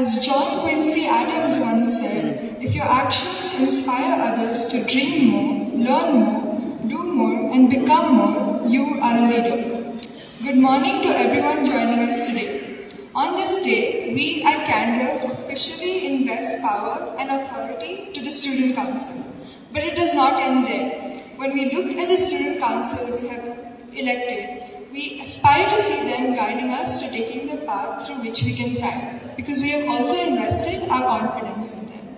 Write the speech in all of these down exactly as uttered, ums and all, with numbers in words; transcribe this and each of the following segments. As John Quincy Adams once said, if your actions inspire others to dream more, learn more, do more and become more, you are a leader. Good morning to everyone joining us today. On this day, we at Candor officially invest power and authority to the Student Council. But it does not end there. When we look at the Student Council we have elected, we aspire to see them guiding us to taking the path through which we can thrive, because we have also invested our confidence in them.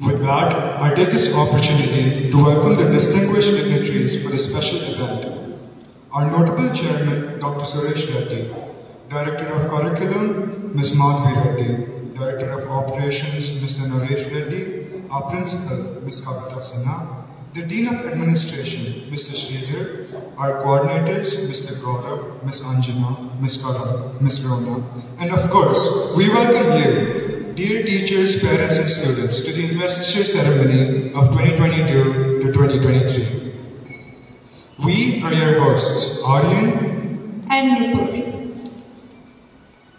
With that, I take this opportunity to welcome the distinguished dignitaries for this special event. Our notable chairman, Doctor Suresh Reddy, Director of Curriculum, Miz Madhavi Reddy, Director of Operations, Mister Naresh Reddy, our Principal, Miz Kavita Sinha, the Dean of Administration, Mister Sridhar, our coordinators, Mister Gaurav, Miss Anjana, Miss Kala, Miss Roma, and of course, we welcome you, dear teachers, parents and students, to the Investiture Ceremony of twenty twenty-two to twenty twenty-three. We are your hosts, Aryan and Rupal.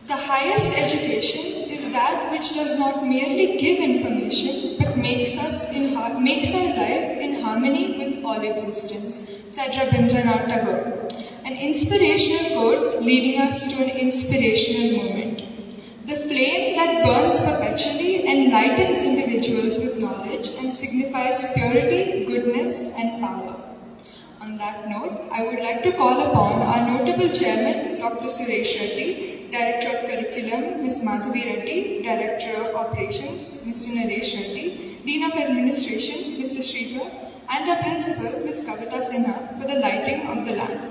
The highest education is that which does not merely give information, but makes us in makes our life harmony with all existence, said Rabindranath Tagore, an inspirational quote leading us to an inspirational moment. The flame that burns perpetually enlightens individuals with knowledge and signifies purity, goodness and power. On that note, I would like to call upon our notable chairman, Doctor Suresh Reddy, Director of Curriculum, Miz Mathubi Ranti, Director of Operations, Mister Nadesh Ranti, Dean of Administration, Mister Sridhar, and our principal, Miz Kavita Sinha, for the lighting of the lamp.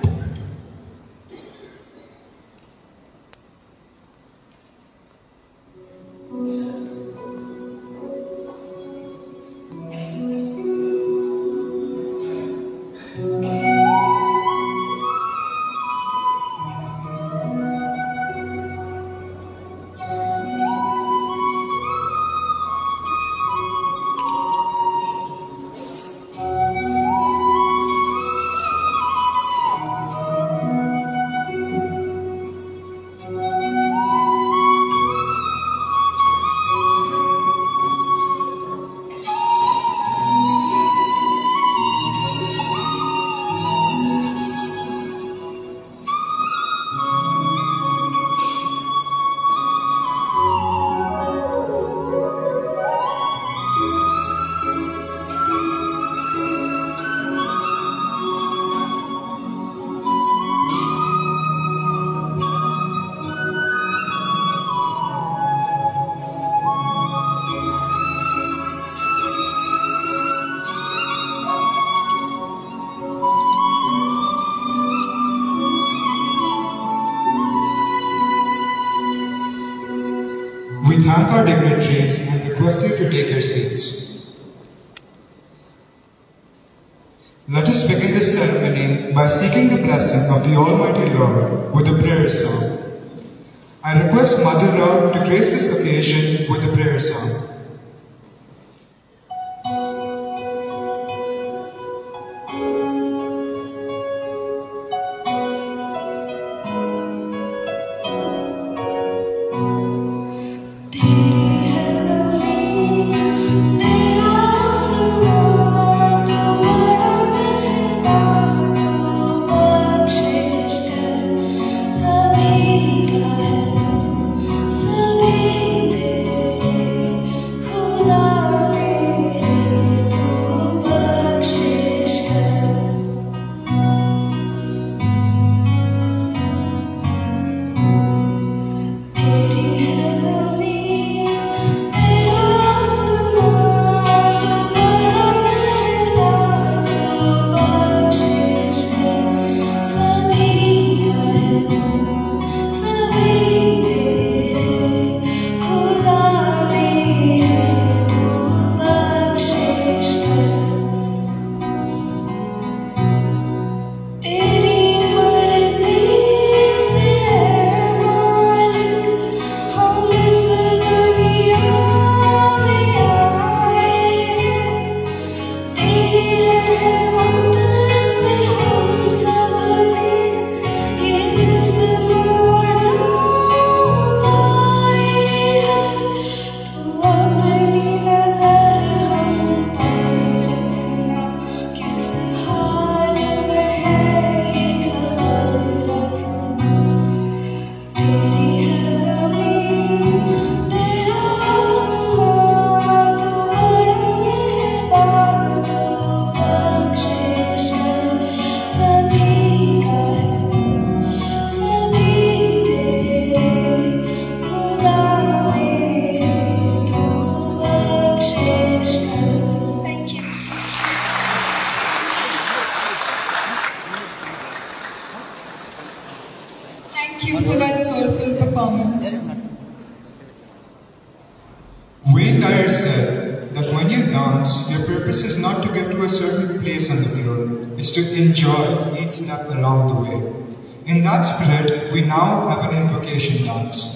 Thank our dignitaries and request you to take your seats. Let us begin this ceremony by seeking the blessing of the Almighty Lord with a prayer song. I request Mother Lord to grace this occasion with a prayer song. dance, their purpose is not to get to a certain place on the floor, it's to enjoy each step along the way. In that spirit, we now have an invocation dance.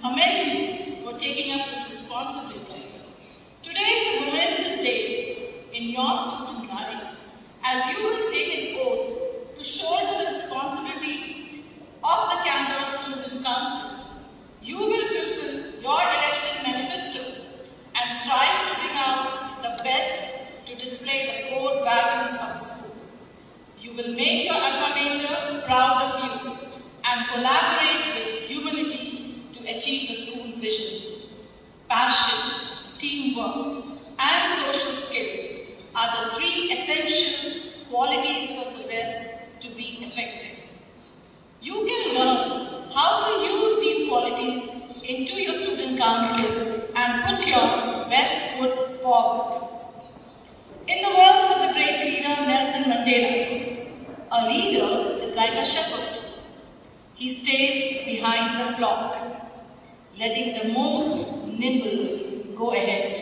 commend you for taking up this responsibility. Today is a momentous day in your student life, as you will take an oath to shoulder the responsibility of the Candor Student Council. You will fulfill your election manifesto and strive to bring out the best to display the core values of the school. You will make your alma mater proud of you and collaborate with humility to achieve the school vision. Passion, teamwork, and social skills are the three essential qualities to possess to be effective. You can learn how to use these qualities into your student council and put your best foot forward. In the words of the great leader Nelson Mandela, a leader is like a shepherd. He stays behind the flock, letting the most nimble go ahead.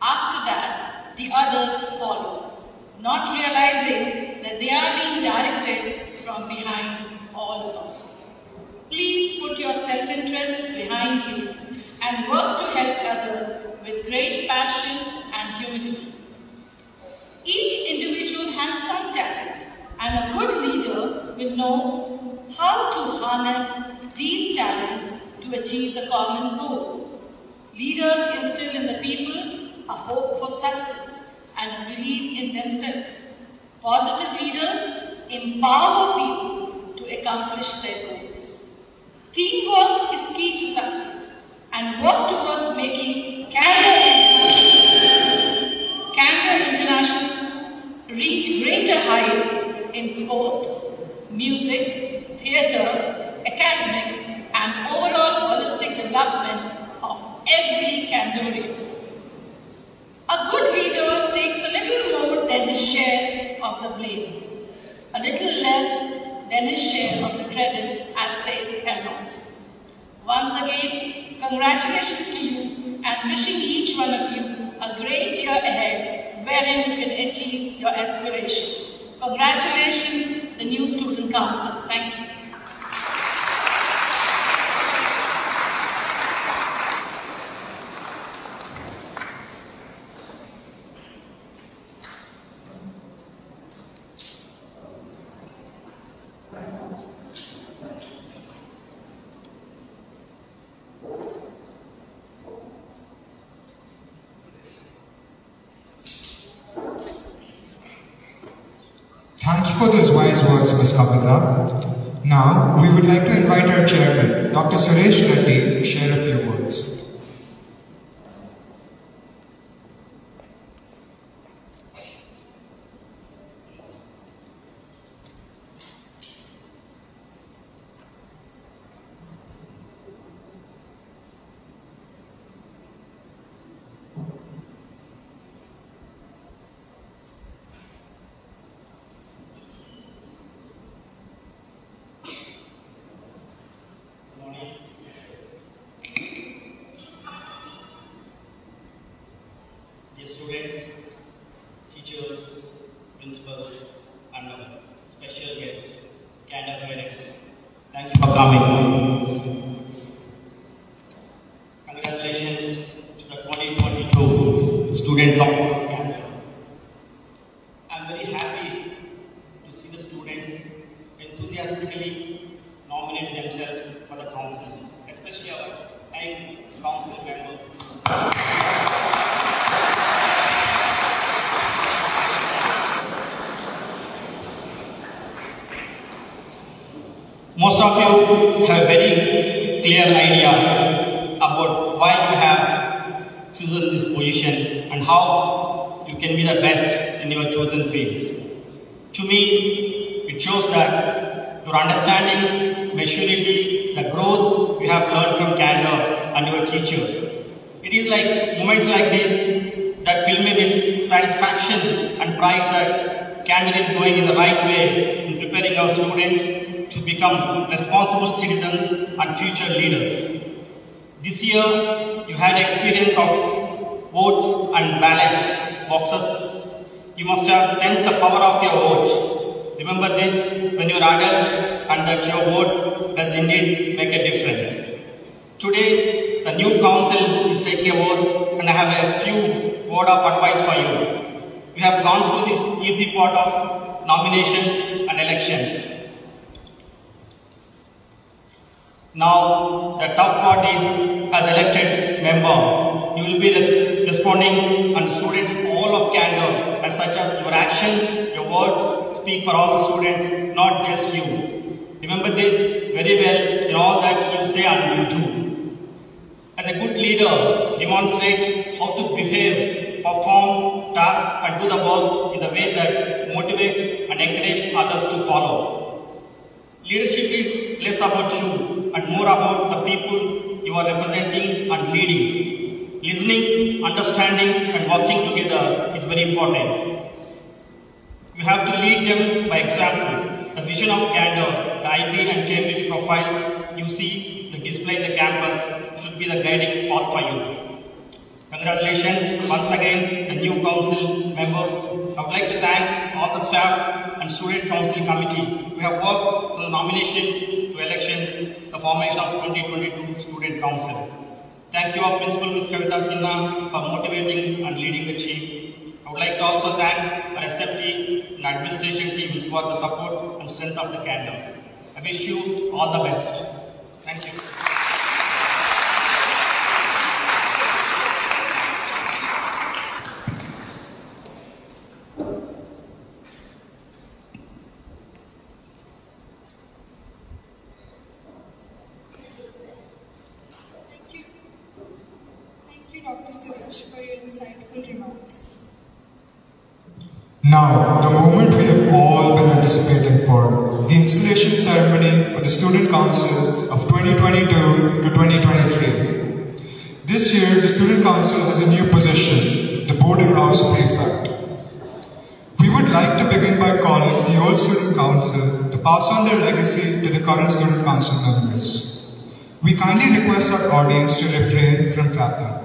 After that, the others follow, not realizing that they are being directed from behind all along. Please put your self-interest behind you and work to help others with great passion and humility. Each individual has some talent, and a good leader will know how to harness these talents to achieve the common goal. Leaders instill in the people a hope for success and a belief in themselves. Positive leaders empower people to accomplish their goals. Teamwork is key to success, and work towards making Candor Candor International reach greater heights in sports, music, theatre, academics, and overall holistic development of every Candorian. A good leader takes a little more than his share of the blame, a little less than his share of the credit, as says Arnold. Once again, congratulations to you and wishing each one of you a great year ahead wherein you can achieve your aspirations. Congratulations, the new Student Council. Thank you. For those wise words, Miz Kavita. Now, we would like to invite our chairman, Doctor Suresh Reddy, to share a few words. Today, the new council is taking over and I have a few word of advice for you. We have gone through this easy part of nominations and elections. Now, the tough part is, as elected member, you will be res responding and students all of candor, and such as your actions, your words speak for all the students, not just you. Remember this very well in all that you say and you do. As a good leader, demonstrate how to behave, perform tasks and do the work in the way that motivates and encourages others to follow. Leadership is less about you and more about the people you are representing and leading. Listening, understanding and working together is very important. You have to lead them by example. The vision of Candor, the I B and Cambridge profiles you see the display in the campus should be the guiding path for you. Congratulations once again the new council members. I would like to thank all the staff and student council committee. We have worked on the nomination to elections, the formation of twenty twenty-two Student Council. Thank you our Principal Miz Kavita Sinha for motivating and leading the team. I would like to also thank our S F T and administration team for the support and strength of the candidates. I wish you all the best. Thank you. Doctor Suresh, for your insightful remarks. Now, the moment we have all been anticipating for, the installation ceremony for the Student Council of twenty twenty-two to twenty twenty-three. This year, the Student Council has a new position, the Boarding House Prefect. We would like to begin by calling the old Student Council to pass on their legacy to the current Student Council members. We kindly request our audience to refrain from clapping.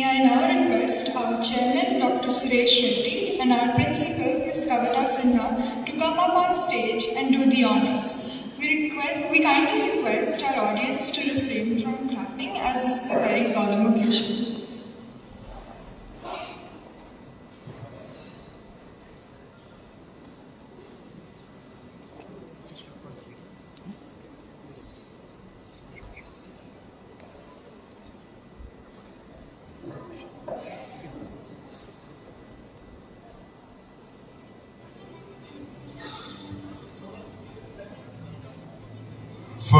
May I now request our Chairman Doctor Suresh Reddy and our Principal Miz Kavita Sinha to come up on stage and do the honours. We request, we kindly request our audience to refrain from clapping as this is a very solemn occasion.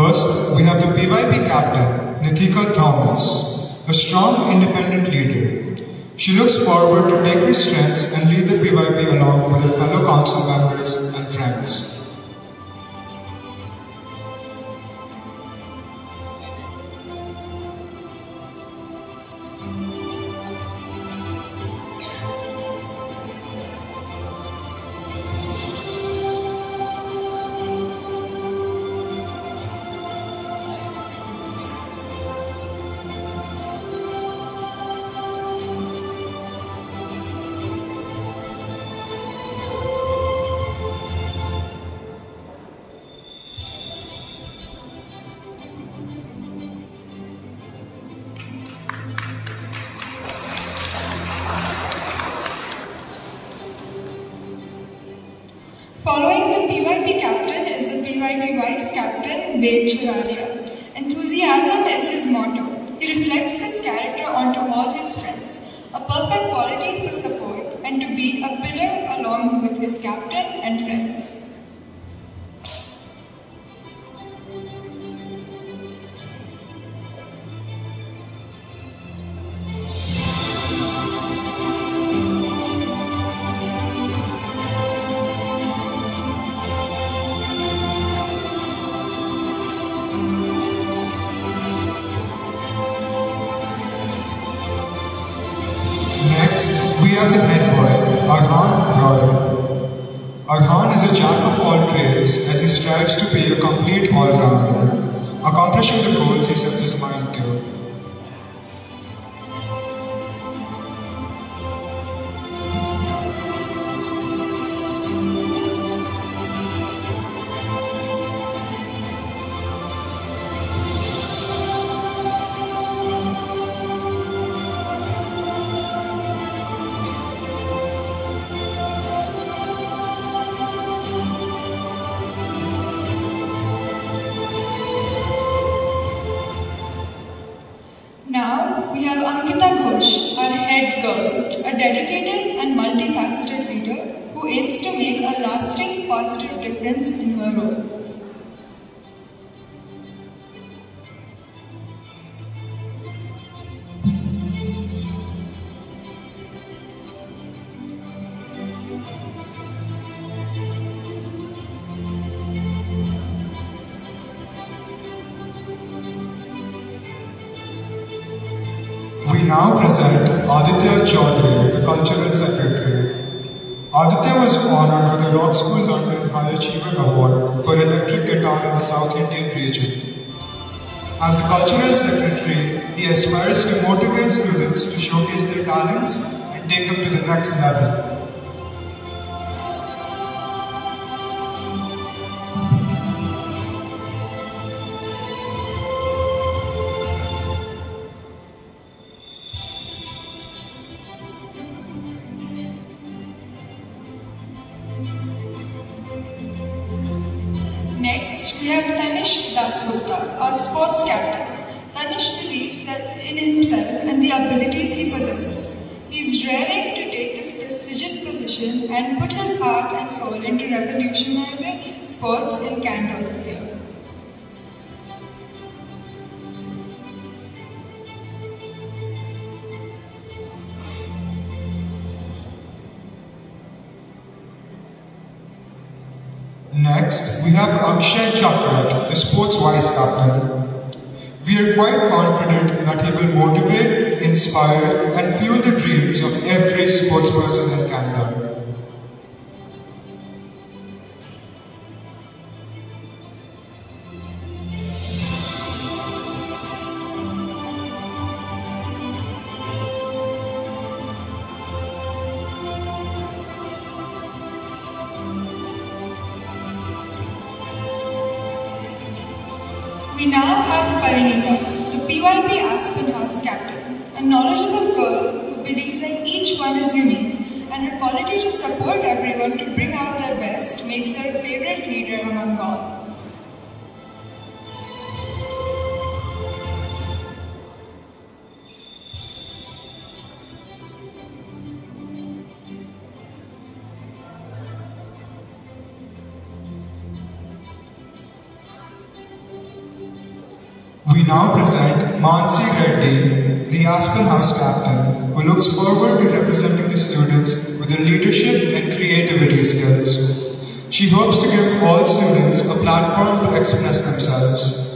First, we have the P Y P captain, Nithika Thomas, a strong independent leader. She looks forward to taking strengths and lead the P Y P along with her fellow council members and friends. Enthusiasm is his motto. He reflects his character onto all his friends. A perfect quality to support and to be a pillar along with his captain and friends. We have the head boy, Arhan Rawal. Arhan is a jack of all trades as he strives to be a complete all-rounder, accomplishing the goals he sets his mind to. We have Ankita Ghosh, our head girl, a dedicated and multifaceted leader who aims to make a lasting positive difference in her role. Now present Aditya Chaudhary, the Cultural Secretary. Aditya was honoured with the Rock School London High Achiever Award for electric guitar in the South Indian region. As the Cultural Secretary, he aspires to motivate students to showcase their talents and take them to the next level. Next, we have Tanisha Devari, our sports captain. Tanisha believes that in himself and the abilities he possesses. He is raring to take this prestigious position and put his heart and soul into revolutionizing sports in Candor this year. Next, we have Akshay Chakraborty, the sports vice captain. We are quite confident that he will motivate, inspire, and fuel the dreams of every sports person in Canada. We now have Parinitha, the P Y B Aspen House captain, a knowledgeable girl who believes that each one is unique, and her quality to support everyone to bring out their best makes her a favorite leader among all. We now present Mansi Reddy, the Aspen House captain, who looks forward to representing the students with her leadership and creativity skills. She hopes to give all students a platform to express themselves.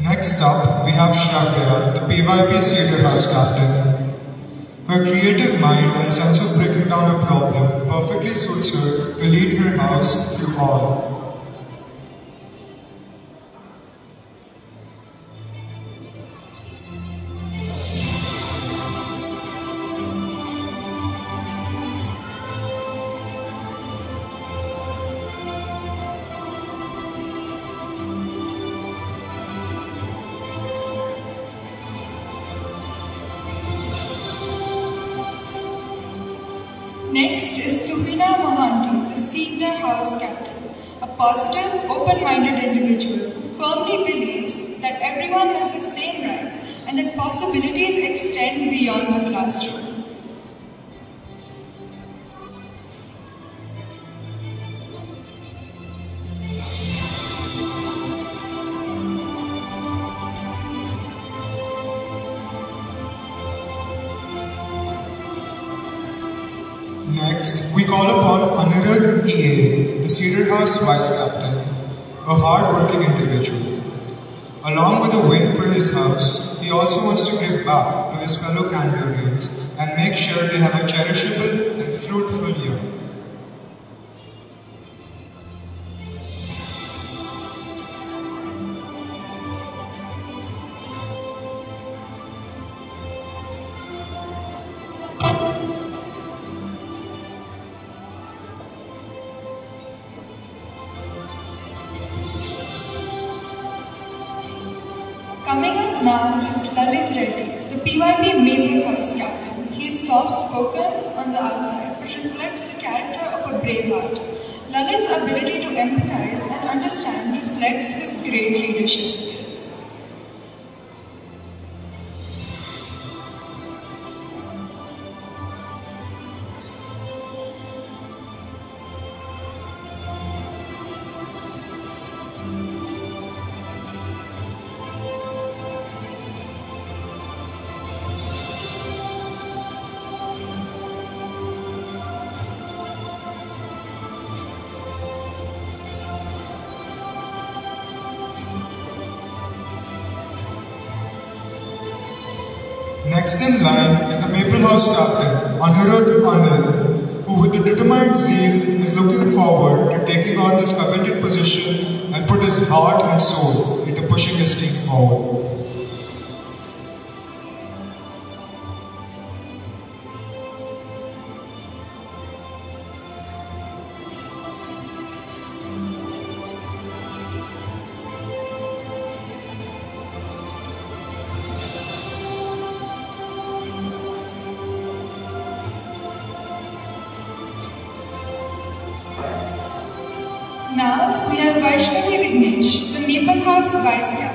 Next up, we have Shravya, the P Y P Cedar House captain. Her creative mind and sense of breaking down a problem perfectly suits her to lead her house through all. Next is Tuvina Mohanty, the Senior House Captain, a positive, open-minded individual who firmly believes that everyone has the same rights and that possibilities extend beyond the classroom. Next, we call upon Anirudh E A, the Cedar House Vice Captain, a hard-working individual. Along with a win for his house, he also wants to give back to his fellow Candorians and make sure they have a cherishable and fruitful year. Lalit Reddy, the P Y B Maybe House Captain. He is soft-spoken on the outside but reflects the character of a braveheart. Lalit's ability to empathize and understand reflects his great leadership skills. Next in line is the Maple House captain, Anurad Anil, who with a determined zeal is looking forward to taking on this coveted position and put his heart and soul into pushing his team forward. Vaishnavi Vignesh, the Maple House Vice-Cap,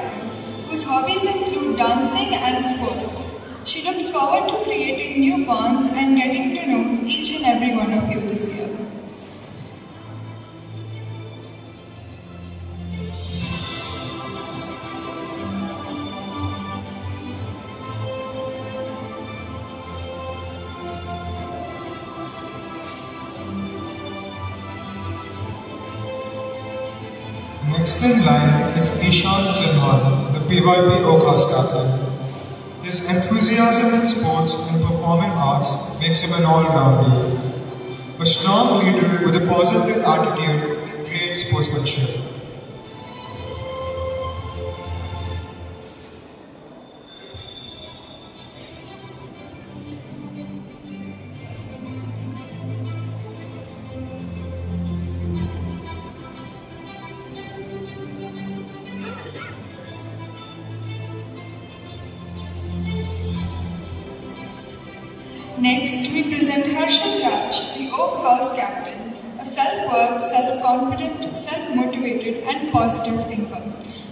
whose hobbies include dancing and sports. She looks forward to creating new bonds and getting to know each and every one of you this year. Next in line is Ishan Sinwan, the P Y P Oak House captain. His enthusiasm in sports and performing arts makes him an all-rounder. A strong leader with a positive attitude and great sportsmanship. Next, we present Harshal Raj, the Oak House Captain, a self-worth, self-confident, self-motivated and positive thinker.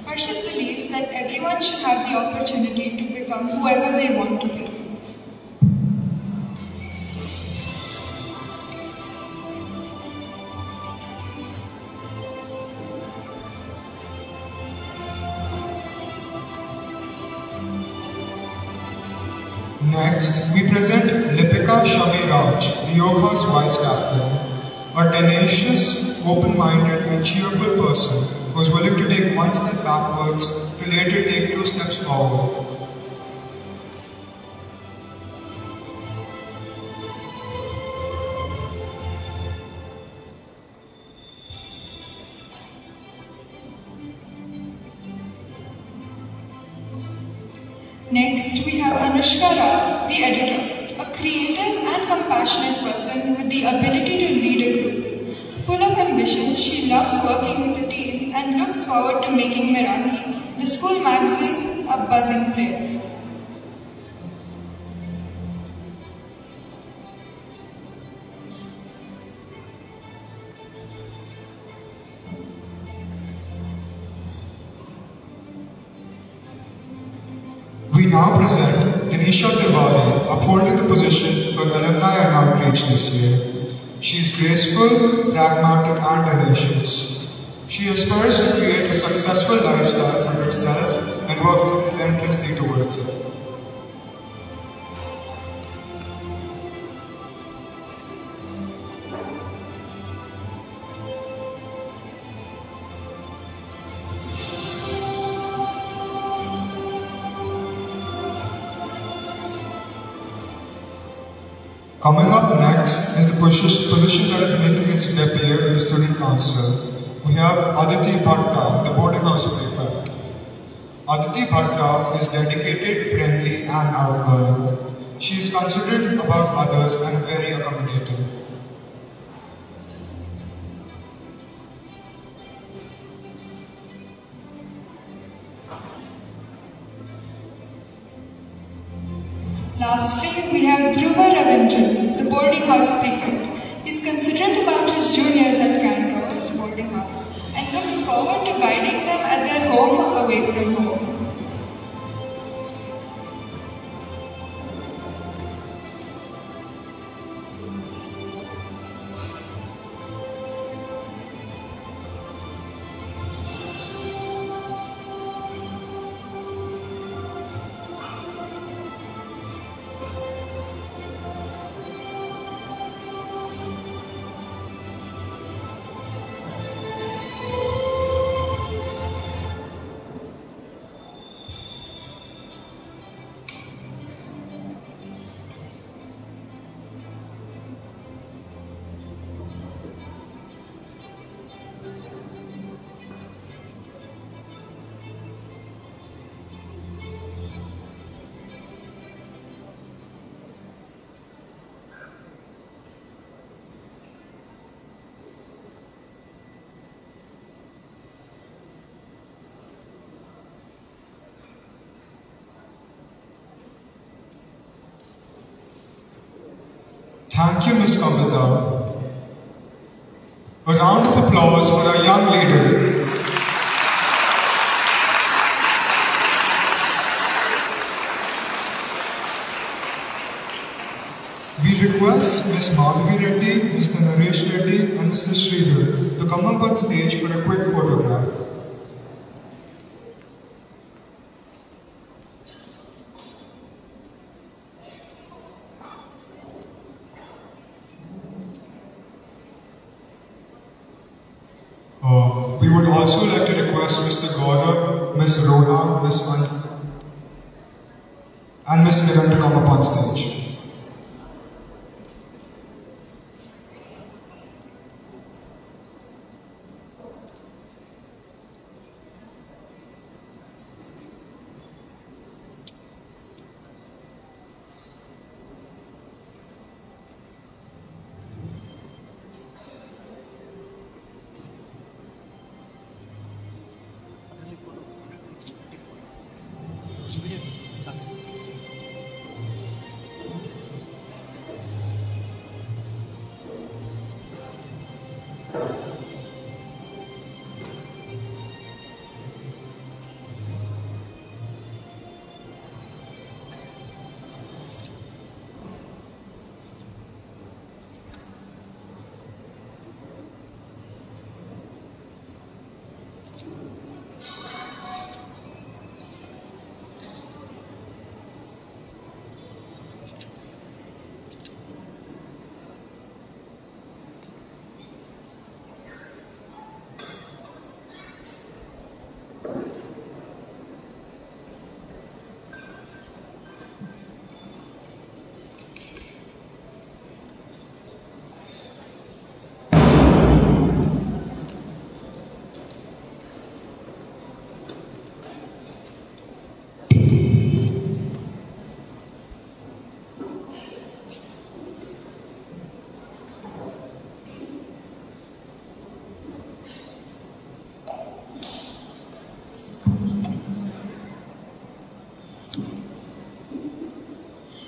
Harshal believes that everyone should have the opportunity to become whoever they want to be. Next, we present Lipika Shami Raj, the Yoga House Vice Captain, a tenacious, open-minded and cheerful person who is willing to take one step backwards to later take two steps forward. Next, we have Anushkara, the editor, a creative and compassionate person with the ability to lead a group. Full of ambition, she loves working with the team and looks forward to making Meraki, the school magazine, a buzzing place. We now present Tanisha Devari, upholding the position for alumni and outreach this year. She is graceful, pragmatic and tenacious. She aspires to create a successful lifestyle for herself and works relentlessly towards it. Coming up next is the position that is making its debut in the Student Council. We have Aditi Bhartia, the boarding house prefect. Aditi Bhartia is dedicated, friendly and outgoing. She is considerate about others and very accommodating. Lastly, we have Dhruva Ravindran, the boarding house prefect. He is considerate about his juniors at Candor's boarding house and looks forward to guiding them at their home away from home. Thank you, Miz Kavita. A round of applause for our young leader. We request Miz Madhavi Reddy, Mister Naresh Reddy and Mister Sridhar to come up on stage for a quick photograph. Uh, we would also like to request Mister Gaurav, Miz Roma, Miz Ankita and Miz Kiran to come up on stage.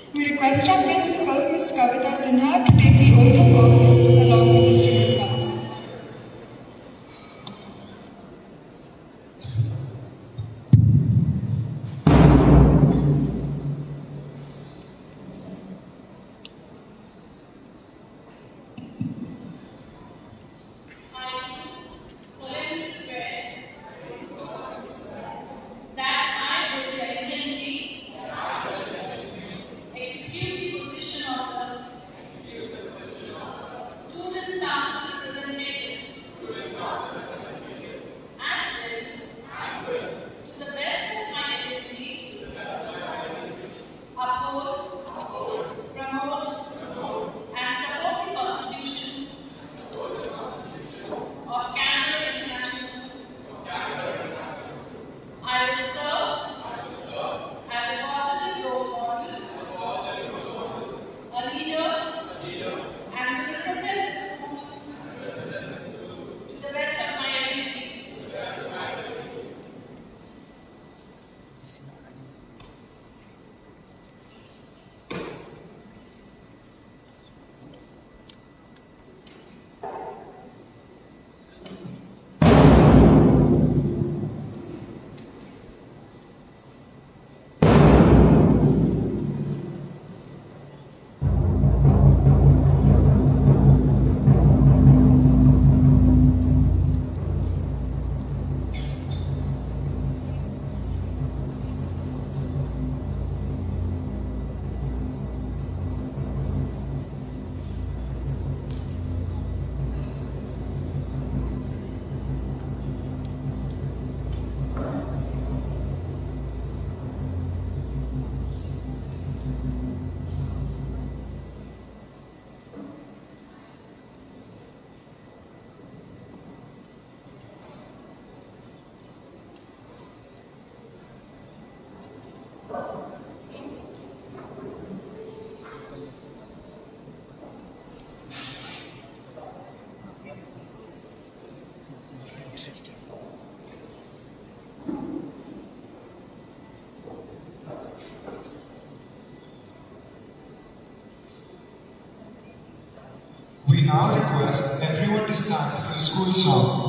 I request our principal, Miz Kavita Sinha, to take the oath of office along with the student council. We now request everyone to stand for the school song.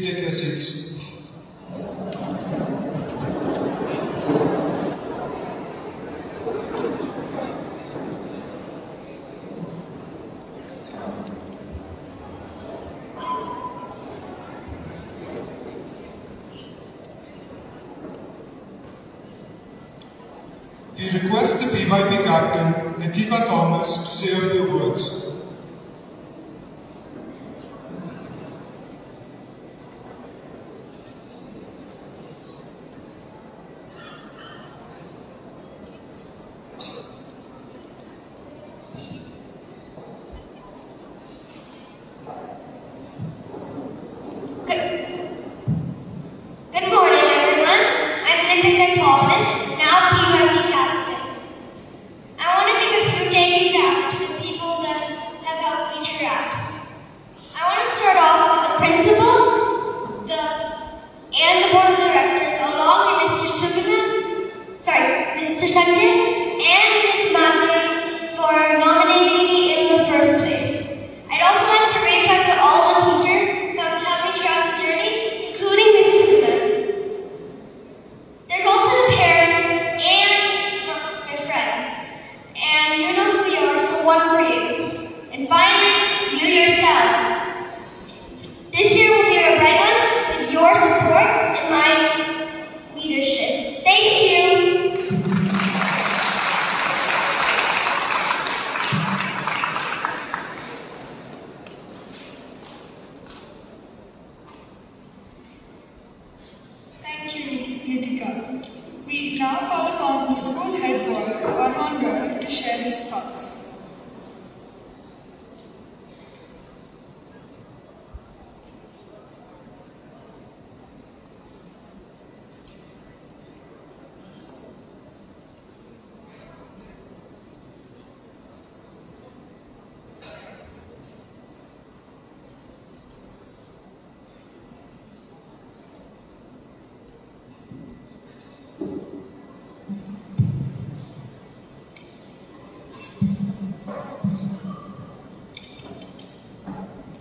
Please take your seats. We request the P Y P captain, Nitika Thomas, to say a few words.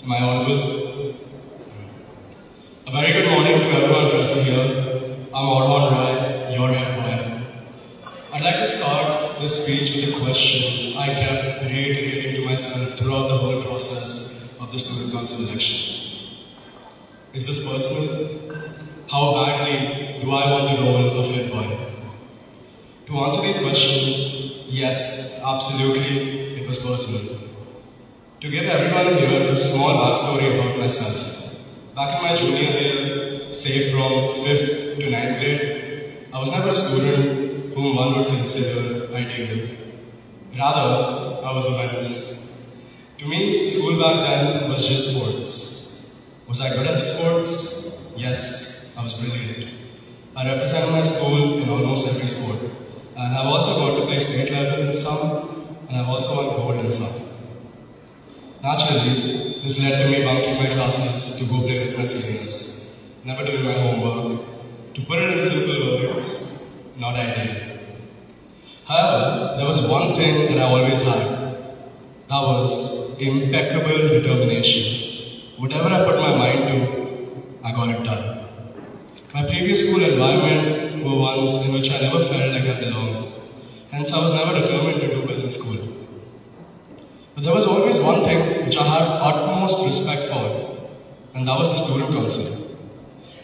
Am I audible? A very good morning to everyone present here. I'm Arhan Rawal, your head boy. I'd like to start this speech with a question I kept reiterating to myself throughout the whole process of the student council elections. Is this personal? How badly do I want the role of head boy? To answer these questions, yes, absolutely, it was personal. To give everyone here a small backstory about myself. Back in my junior year, say from fifth to ninth grade, I was never a student whom one would consider ideal. Rather, I was a menace. To me, school back then was just sports. Was I good at the sports? Yes, I was brilliant. I represented my school in almost every sport. And I've also got to play state level in some, and I've also won gold in some. Naturally, this led to me bunking my classes to go play with my seniors, never doing my homework. To put it in simple words, not ideal. However, there was one thing that I always had. That was impeccable determination. Whatever I put my mind to, I got it done. My previous school environment were ones in which I never felt like I belonged. Hence, I was never determined to do well in school. But there was always one thing which I had utmost respect for, and that was the student council.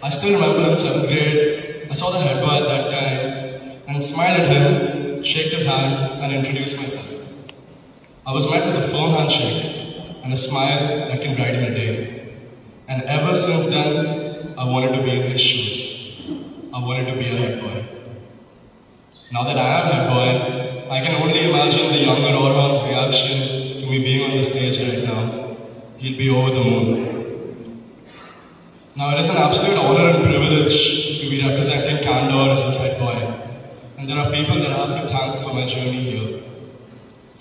I still remember in seventh grade, I saw the head boy at that time and smiled at him, shook his hand and introduced myself. I was met with a firm handshake and a smile that can brighten a day. And ever since then, I wanted to be in his shoes. I wanted to be a head boy. Now that I am head boy, I can only imagine the younger Orhan's reaction to me being on the stage right now. He'll be over the moon. Now it is an absolute honor and privilege to be representing Candor as its head boy, and there are people that I have to thank for my journey here.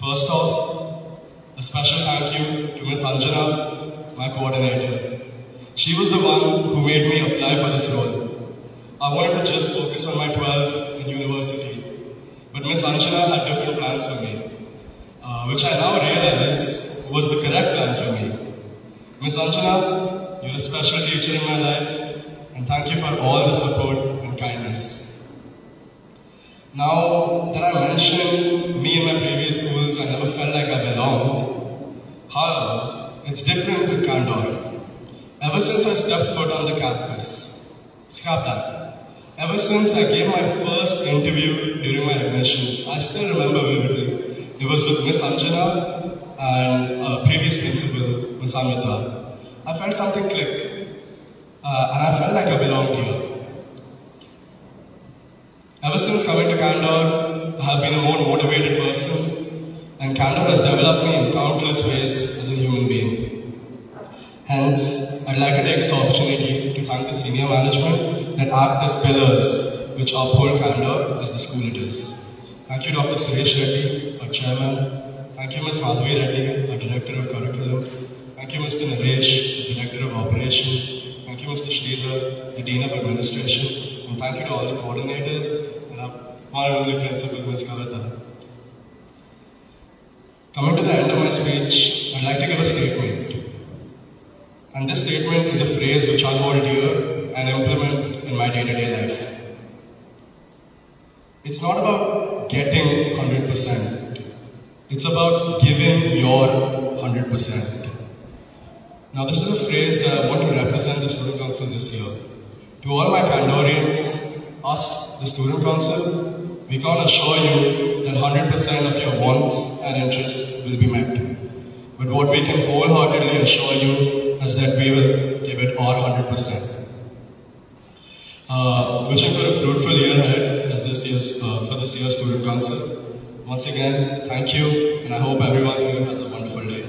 First off, a special thank you to Miss Anjana, my coordinator. She was the one who made me apply for this role. I wanted to just focus on my twelfth in university, but Miss Anjana had different plans for me. Uh, which I now realize was the correct plan for me. Miss Anjana, You're a special teacher in my life, and thank you for all the support and kindness. Now that I mentioned me in my previous schools, I never felt like I belonged. However, it's different with Candor. Ever since I stepped foot on the campus, scrap that. Ever since I gave my first interview during my admissions, I still remember vividly. It was with Miss Anjana and our previous principal, Miss Amita. I felt something click, uh, and I felt like I belonged here. Ever since coming to Candor, I have been a more motivated person, and Candor has developed me in countless ways as a human being. Hence, I'd like to take this opportunity to thank the senior management that act as pillars which uphold Candor as the school it is. Thank you, Doctor Suresh Reddy, our chairman. Thank you, Miss Madhavi Reddy, our director of curriculum. Thank you, Mister Naresh, the Director of Operations. Thank you, Mister Sridhar, the Dean of Administration. And thank you to all the coordinators and our one and only principal, Miz Kavita. Coming to the end of my speech, I'd like to give a statement. And this statement is a phrase which I hold dear and implement in my day-to-day life. It's not about getting one hundred percent. It's about giving your one hundred percent. Now this is a phrase that I want to represent the Student Council this year. To all my Candorians, us, the Student Council, we can't assure you that one hundred percent of your wants and interests will be met. But what we can wholeheartedly assure you is that we will give it all one hundred percent. Uh, wishing for a fruitful year ahead as this year's, uh, for this year's Student Council. Once again, thank you, and I hope everyone here has a wonderful day.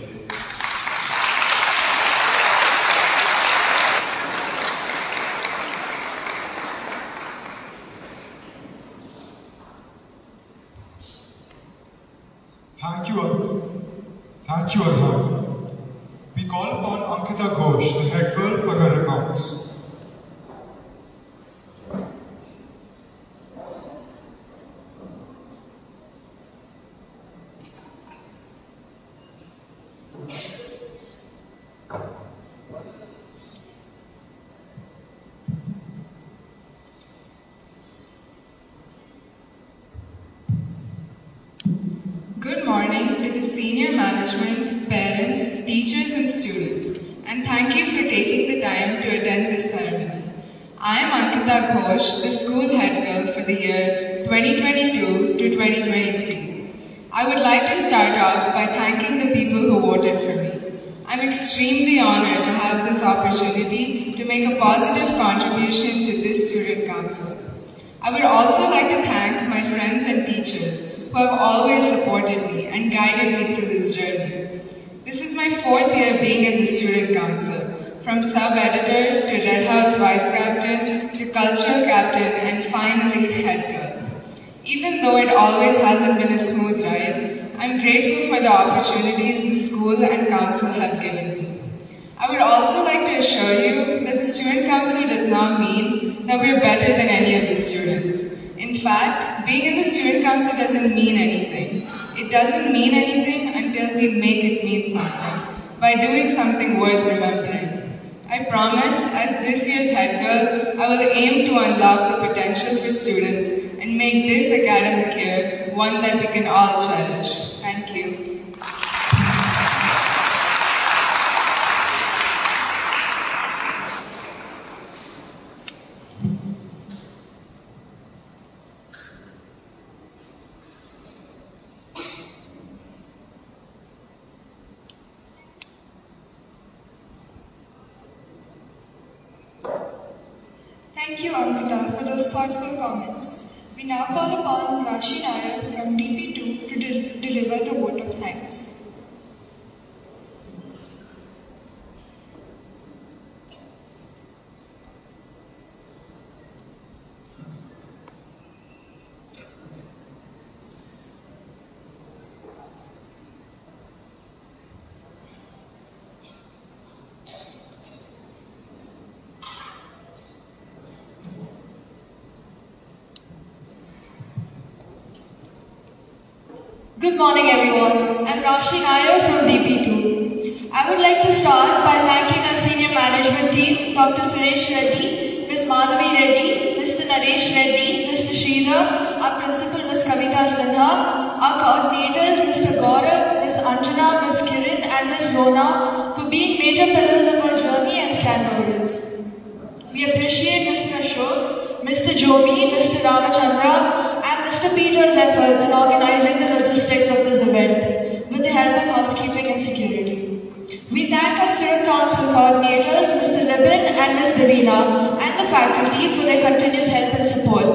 Thank you, thank you, Arhan. We call upon Ankita Ghosh, the head girl, for her remarks. The school head girl for the year twenty twenty-two to twenty twenty-three. I would like to start off by thanking the people who voted for me. I'm extremely honored to have this opportunity to make a positive contribution to this student council. I would also like to thank my friends and teachers who have always supported me and guided me through this journey. This is my fourth year being in the student council, from sub-editor to Red House vice-captain to cultural captain and finally head girl. Even though it always hasn't been a smooth ride, I'm grateful for the opportunities the school and council have given me. I would also like to assure you that the student council does not mean that we're better than any of the students. In fact, being in the student council doesn't mean anything. It doesn't mean anything until we make it mean something, by doing something worth remembering. I promise, as this year's head girl, I will aim to unlock the potential for students and make this academic year one that we can all cherish. Thank you. Thank you, Ankita, for those thoughtful comments. We now call upon Rashi Nair from D P two to de deliver the vote of thanks. Good morning, everyone. I'm Rashi Nair from D P two. I would like to start by thanking our senior Education Management Team, Doctor Suresh Reddy, Miz Madhavi Reddy, Mister Naresh Reddy, Mister Sridhar, our Principal Miz Kavita Sinha, our coordinators Mister Gaurav, Miz Anjana, Miz Kiran and Miz Rona for being major pillars of our journey as Candorians. We appreciate Mister Ashok, Mister Joby, Mister Ramachandra and Mister Peter's efforts in organizing the logistics of this event with the help of housekeeping and security. We thank our student council coordinators, Mister Libin and Miz Devina and the faculty for their continuous help and support.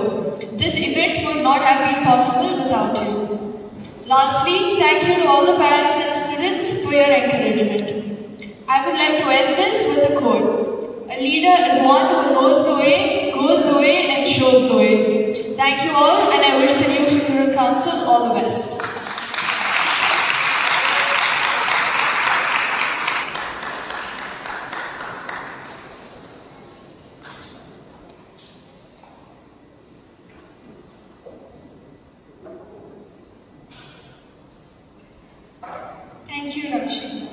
This event would not have been possible without you. Lastly, thank you to all the parents and students for your encouragement. I would like to end this with a quote. A leader is one who knows the way, goes the way and shows the way. Thank you all and I wish the new Student Council all the best. Thank you, Rashi.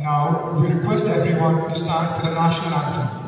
Now, we request everyone to stand for the national anthem.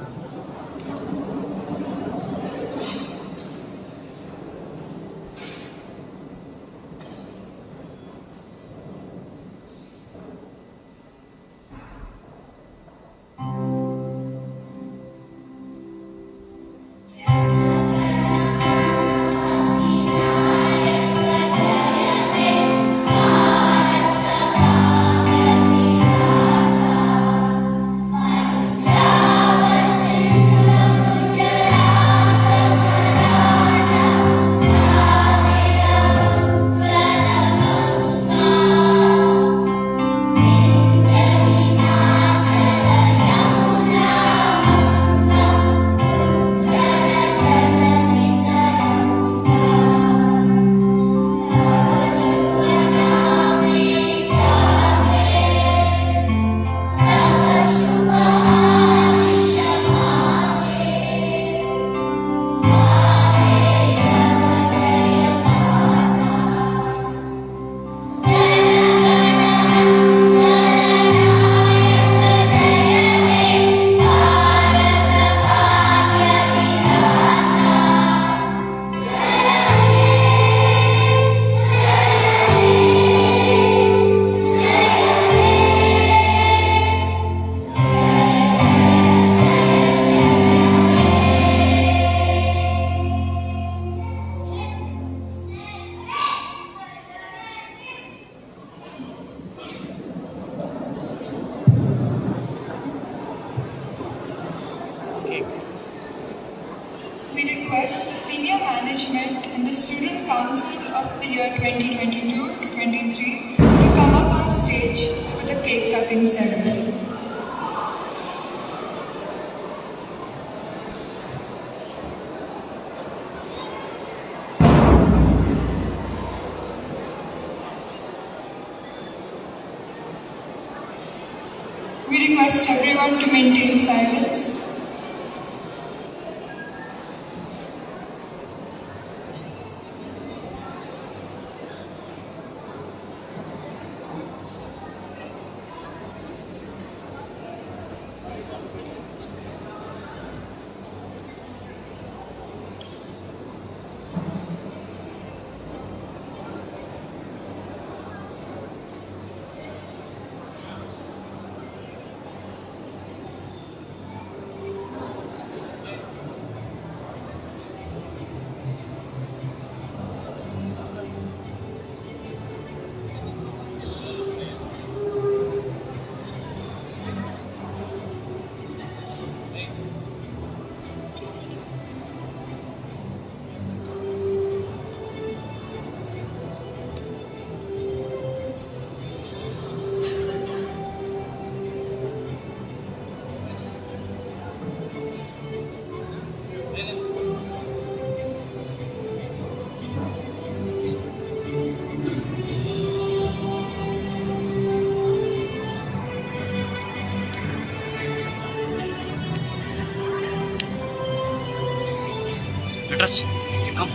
You come,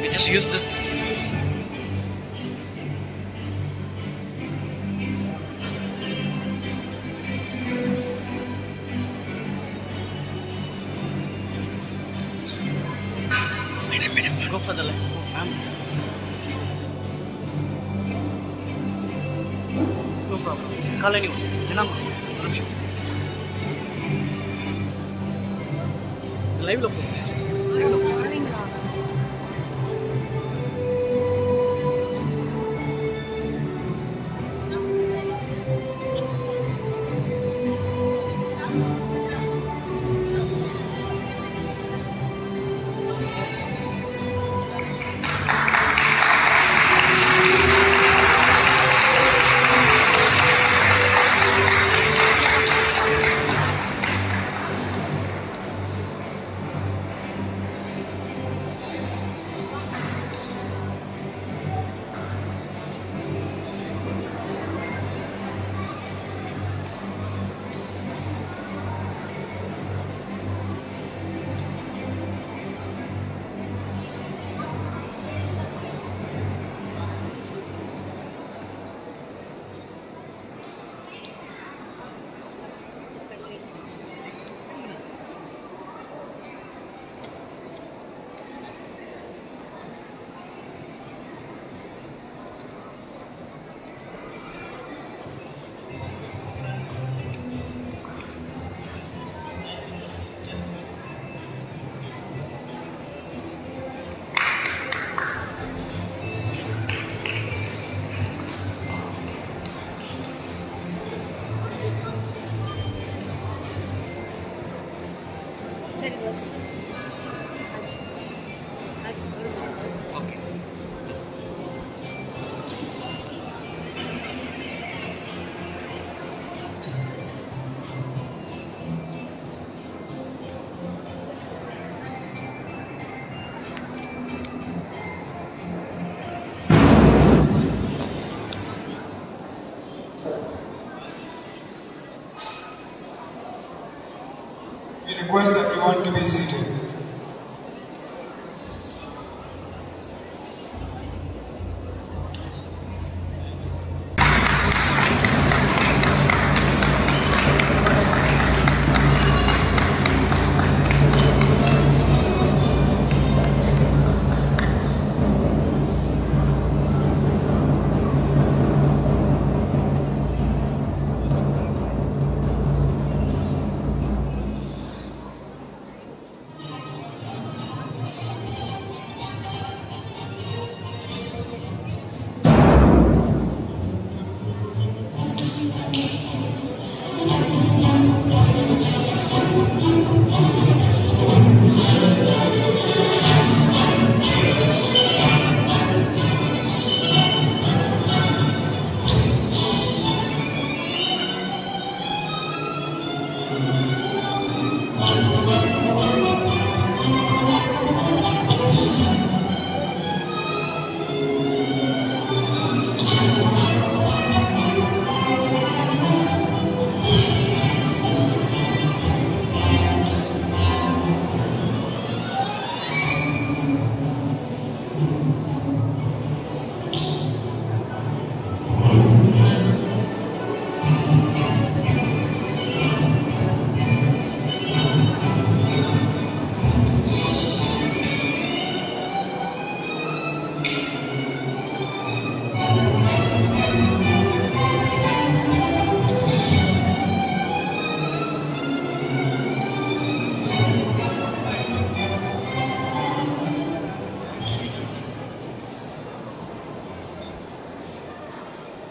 we just use this. go for the left. No problem. Call anyone. The number. Corruption. Live look. Live look. Request everyone to be seated.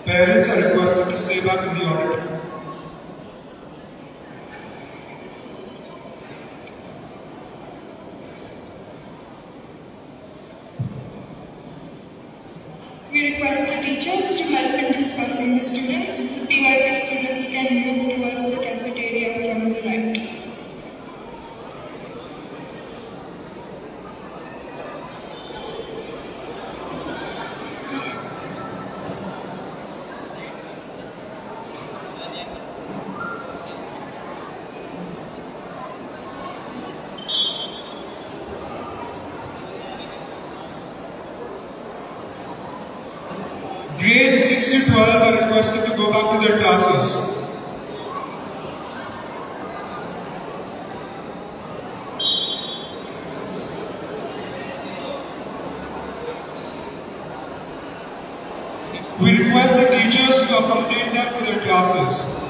Parents are requested to stay back in the auditorium. We request the teachers to help in dispersing the students. The P Y P students can move towards the cafeteria from the right. Grades six to twelve are requested to go back to their classes. We request the teachers to accommodate them to their classes.